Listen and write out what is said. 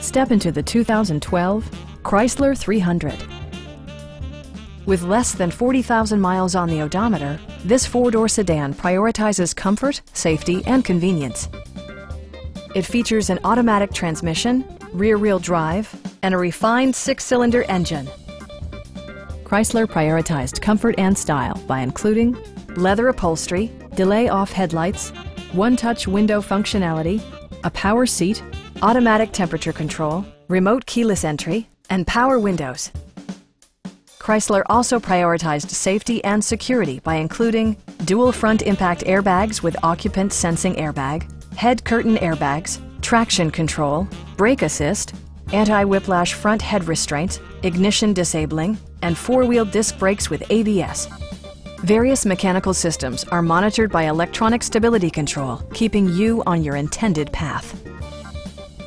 Step into the 2012 Chrysler 300. With less than 40,000 miles on the odometer, this four-door sedan prioritizes comfort, safety, and convenience. It features an automatic transmission, rear-wheel drive, and a refined six-cylinder engine. Chrysler prioritized comfort and style by including leather upholstery, delay-off headlights, one-touch window functionality, a power seat, automatic temperature control, remote keyless entry, and power windows. Chrysler also prioritized safety and security by including dual front impact airbags with occupant sensing airbag, head curtain airbags, traction control, brake assist, anti-whiplash front head restraints, ignition disabling, and four-wheel disc brakes with ABS. Various mechanical systems are monitored by electronic stability control, keeping you on your intended path.